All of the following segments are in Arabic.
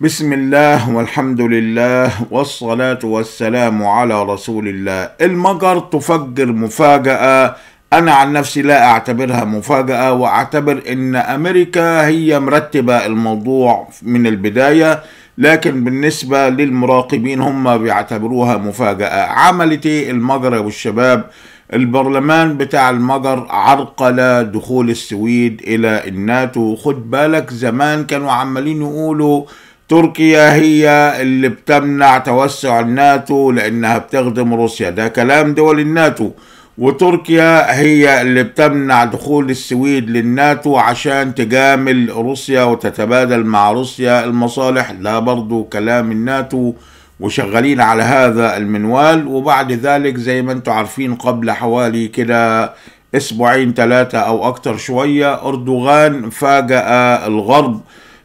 بسم الله والحمد لله والصلاة والسلام على رسول الله. المجر تفجر مفاجأة، أنا عن نفسي لا أعتبرها مفاجأة، وأعتبر أن أمريكا هي مرتبة الموضوع من البداية، لكن بالنسبة للمراقبين هم بيعتبروها مفاجأة. عملت إيه المجر والشباب؟ البرلمان بتاع المجر عرقل دخول السويد إلى الناتو. خد بالك، زمان كانوا عمالين يقولوا تركيا هي اللي بتمنع توسع الناتو لأنها بتخدم روسيا، ده كلام دول الناتو، وتركيا هي اللي بتمنع دخول السويد للناتو عشان تجامل روسيا وتتبادل مع روسيا المصالح، ده برضو كلام الناتو، وشغالين على هذا المنوال. وبعد ذلك زي ما انتم عارفين قبل حوالي كده اسبوعين ثلاثة او اكتر شوية، اردوغان فاجأ الغرب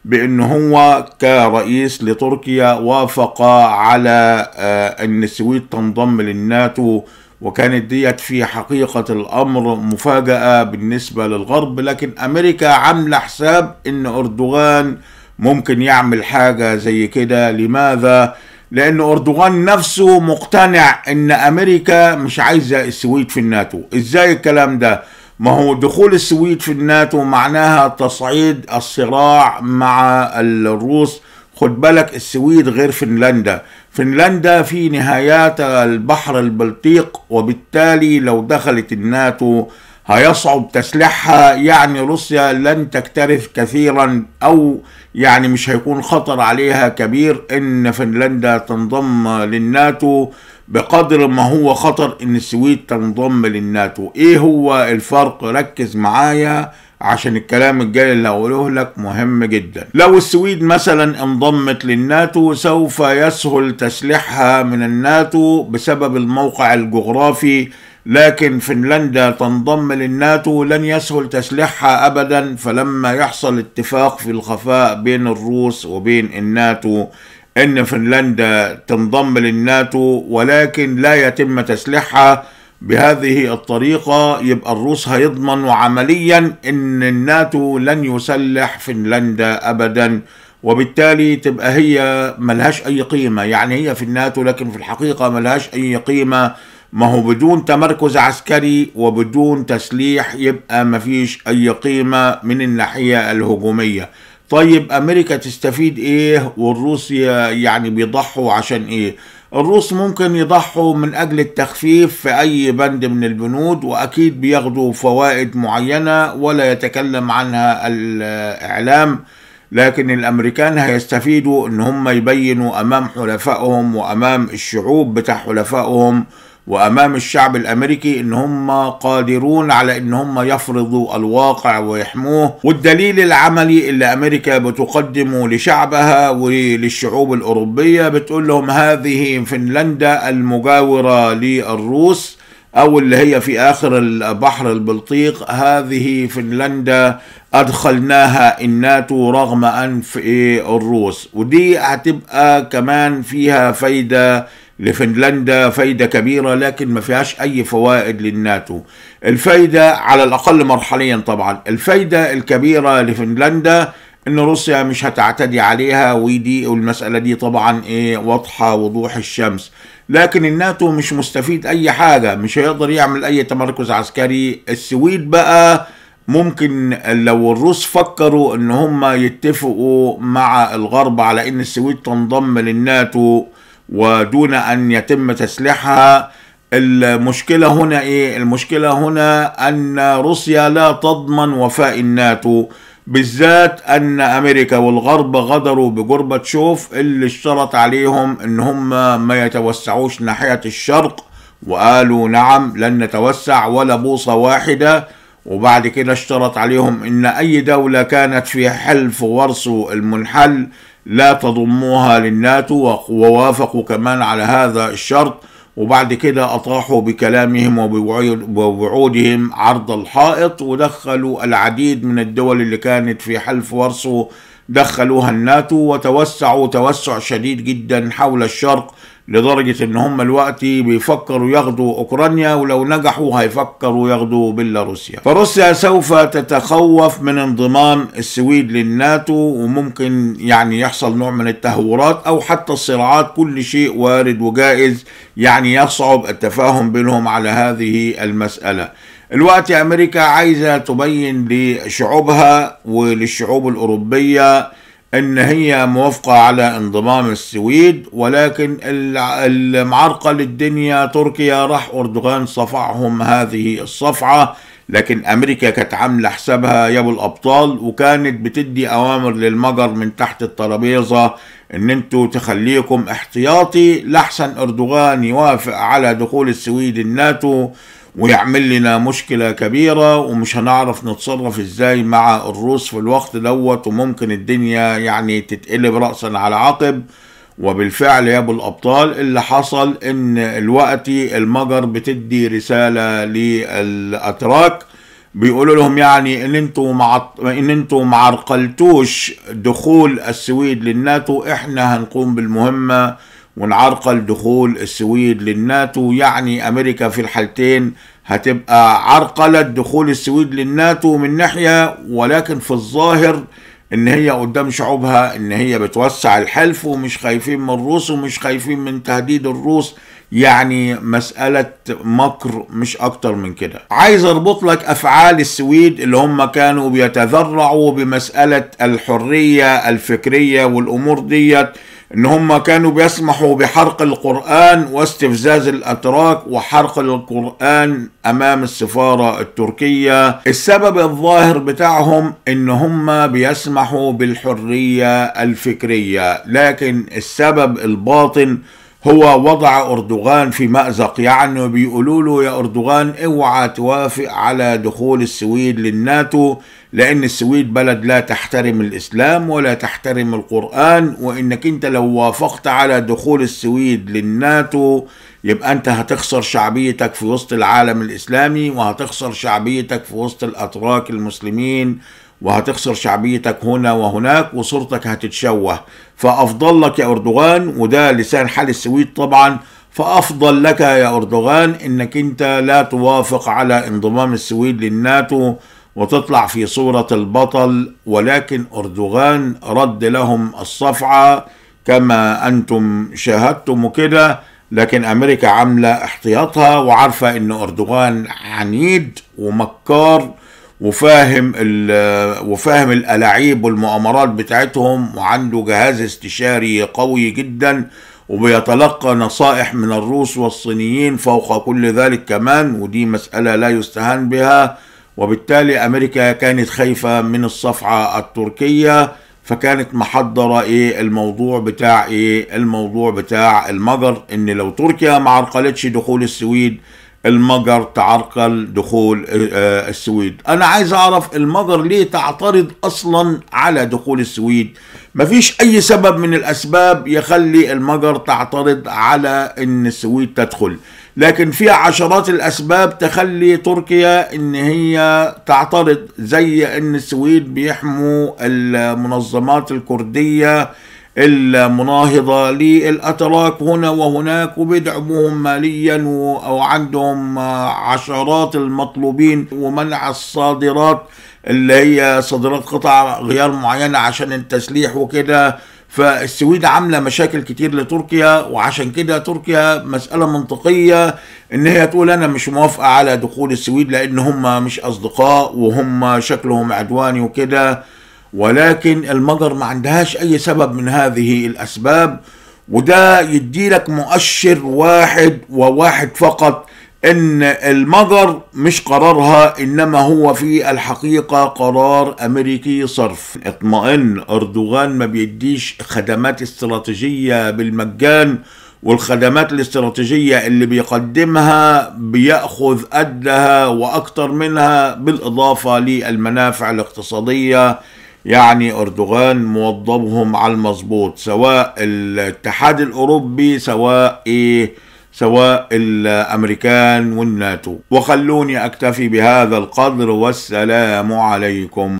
بأن هو كرئيس لتركيا وافق على أن السويد تنضم للناتو، وكانت ديت في حقيقة الأمر مفاجأة بالنسبة للغرب، لكن أمريكا عاملة حساب أن أردوغان ممكن يعمل حاجة زي كده. لماذا؟ لأن أردوغان نفسه مقتنع أن أمريكا مش عايزة السويد في الناتو. إزاي الكلام ده؟ ما هو دخول السويد في الناتو معناها تصعيد الصراع مع الروس. خد بالك، السويد غير فنلندا، فنلندا في نهايات البحر البلطيق، وبالتالي لو دخلت الناتو هيصعب تسليحها، يعني روسيا لن تكترث كثيرا، أو يعني مش هيكون خطر عليها كبير إن فنلندا تنضم للناتو بقدر ما هو خطر إن السويد تنضم للناتو. إيه هو الفرق؟ ركز معايا عشان الكلام الجاي اللي هقوله لك مهم جدا. لو السويد مثلا انضمت للناتو سوف يسهل تسليحها من الناتو بسبب الموقع الجغرافي، لكن فنلندا تنضم للناتو لن يسهل تسليحها أبدا، فلما يحصل اتفاق في الخفاء بين الروس وبين الناتو إن فنلندا تنضم للناتو ولكن لا يتم تسليحها بهذه الطريقة، يبقى الروس هيضمنوا عمليا إن الناتو لن يسلح فنلندا أبدا، وبالتالي تبقى هي ملهاش أي قيمة، يعني هي في الناتو لكن في الحقيقة ملهاش أي قيمة. ما هو بدون تمركز عسكري وبدون تسليح يبقى مفيش أي قيمة من الناحية الهجومية. طيب أمريكا تستفيد إيه والروس يعني بيضحوا عشان إيه؟ الروس ممكن يضحوا من أجل التخفيف في أي بند من البنود، وأكيد بياخدوا فوائد معينة ولا يتكلم عنها الإعلام، لكن الأمريكان هيستفيدوا إن هم يبينوا أمام حلفائهم وأمام الشعوب بتاع حلفائهم وأمام الشعب الأمريكي إن هم قادرون على إن هم يفرضوا الواقع ويحموه. والدليل العملي اللي أمريكا بتقدمه لشعبها وللشعوب الأوروبية بتقول لهم هذه فنلندا المجاورة للروس أو اللي هي في آخر البحر البلطيق، هذه فنلندا أدخلناها الناتو رغم أنف الروس، ودي هتبقى كمان فيها فايدة لفنلندا، فايدة كبيرة، لكن ما فيهاش أي فوائد للناتو. الفايدة على الأقل مرحليا طبعا، الفايدة الكبيرة لفنلندا إن روسيا مش هتعتدي عليها، ودي والمسألة دي طبعا واضحة وضوح الشمس، لكن الناتو مش مستفيد أي حاجة، مش هيقدر يعمل أي تمركز عسكري. السويد بقى ممكن لو الروس فكروا إن هم يتفقوا مع الغرب على إن السويد تنضم للناتو ودون أن يتم تسليحها، المشكلة هنا إيه؟ المشكلة هنا أن روسيا لا تضمن وفاء الناتو، بالذات أن أمريكا والغرب غدروا بجورباتشوف اللي اشترط عليهم إن هم ما يتوسعوش ناحية الشرق، وقالوا نعم لن نتوسع ولا بوصة واحدة، وبعد كده اشترط عليهم إن أي دولة كانت في حلف ورسو المنحل لا تضموها للناتو، ووافقوا كمان على هذا الشرط، وبعد كده أطاحوا بكلامهم وبوعودهم عرض الحائط، ودخلوا العديد من الدول اللي كانت في حلف ورسو دخلوها الناتو وتوسعوا توسع شديد جدا حول الشرق، لدرجة ان هم الوقت بيفكروا ياخدوا اوكرانيا، ولو نجحوا هيفكروا ياخدوا بيلاروسيا. فروسيا سوف تتخوف من انضمام السويد للناتو، وممكن يعني يحصل نوع من التهورات او حتى الصراعات. كل شيء وارد وجائز، يعني يصعب التفاهم بينهم على هذه المسألة. الوقت امريكا عايزة تبين لشعوبها وللشعوب الاوروبية ان هي موافقة على انضمام السويد، ولكن المعرقة للدنيا تركيا، راح اردوغان صفعهم هذه الصفعة. لكن امريكا كانت عاملة حسابها يا ابو الابطال، وكانت بتدي اوامر للمجر من تحت الترابيزة ان انتوا تخليكم احتياطي لحسن اردوغان يوافق على دخول السويد الناتو ويعمل لنا مشكلة كبيرة، ومش هنعرف نتصرف ازاي مع الروس في الوقت دوت، وممكن الدنيا يعني تتقلب رأسا على عقب. وبالفعل يا ابو الابطال اللي حصل ان الوقت المجر بتدي رسالة للاتراك، بيقولوا لهم يعني ان انتوا ما عرقلتوش دخول السويد للناتو، احنا هنقوم بالمهمة ونعرقل دخول السويد للناتو. يعني امريكا في الحالتين هتبقى عرقلت دخول السويد للناتو من ناحية، ولكن في الظاهر ان هي قدام شعوبها ان هي بتوسع الحلف، ومش خايفين من الروس ومش خايفين من تهديد الروس. يعني مسألة مكر مش اكتر من كده. عايز اربط لك افعال السويد اللي هم كانوا بيتذرعوا بمسألة الحرية الفكرية والامور ديت، ان هم كانوا بيسمحوا بحرق القرآن واستفزاز الاتراك وحرق القرآن امام السفارة التركية. السبب الظاهر بتاعهم ان هم بيسمحوا بالحرية الفكرية، لكن السبب الباطن هو وضع اردوغان في مأزق. يعني بيقولوا له يا اردوغان اوعى توافق على دخول السويد للناتو، لان السويد بلد لا تحترم الاسلام ولا تحترم القرآن، وانك انت لو وافقت على دخول السويد للناتو يبقى انت هتخسر شعبيتك في وسط العالم الاسلامي، وهتخسر شعبيتك في وسط الاتراك المسلمين، وهتخسر شعبيتك هنا وهناك، وصورتك هتتشوه. فأفضل لك يا أردوغان، وده لسان حال السويد طبعا، فأفضل لك يا أردوغان إنك أنت لا توافق على انضمام السويد للناتو وتطلع في صورة البطل. ولكن أردوغان رد لهم الصفعة كما أنتم شاهدتم وكده، لكن أمريكا عاملة احتياطها وعارفة إن أردوغان عنيد ومكار وفاهم الألاعيب والمؤامرات بتاعتهم، وعنده جهاز استشاري قوي جدا، وبيتلقى نصائح من الروس والصينيين فوق كل ذلك كمان، ودي مسألة لا يستهان بها. وبالتالي أمريكا كانت خايفة من الصفعة التركية، فكانت محضرة الموضوع بتاع المجر، ان لو تركيا ما عرقلتش دخول السويد المجر تعرقل دخول السويد. انا عايز اعرف المجر ليه تعترض اصلا على دخول السويد؟ مفيش اي سبب من الاسباب يخلي المجر تعترض على ان السويد تدخل، لكن في عشرات الاسباب تخلي تركيا ان هي تعترض، زي ان السويد بيحموا المنظمات الكردية المناهضة للأتراك هنا وهناك، وبيدعموهم ماليا، وعندهم عشرات المطلوبين، ومنع الصادرات اللي هي صادرات قطع غيار معينة عشان التسليح وكده. فالسويد عاملة مشاكل كتير لتركيا، وعشان كده تركيا مسألة منطقية ان هي تقول انا مش موافقة على دخول السويد، لان هم مش اصدقاء وهم شكلهم عدواني وكده. ولكن المجر ما عندهاش اي سبب من هذه الاسباب، وده يدي لك مؤشر واحد وواحد فقط، ان المجر مش قرارها، انما هو في الحقيقة قرار امريكي صرف. اطمئن، اردوغان ما بيديش خدمات استراتيجية بالمجان، والخدمات الاستراتيجية اللي بيقدمها بيأخذ قدها واكتر منها، بالاضافة للمنافع الاقتصادية. يعني أردوغان موضبهم على المظبوط، سواء الاتحاد الأوروبي سواء الأمريكان والناتو. وخلوني أكتفي بهذا القدر، والسلام عليكم.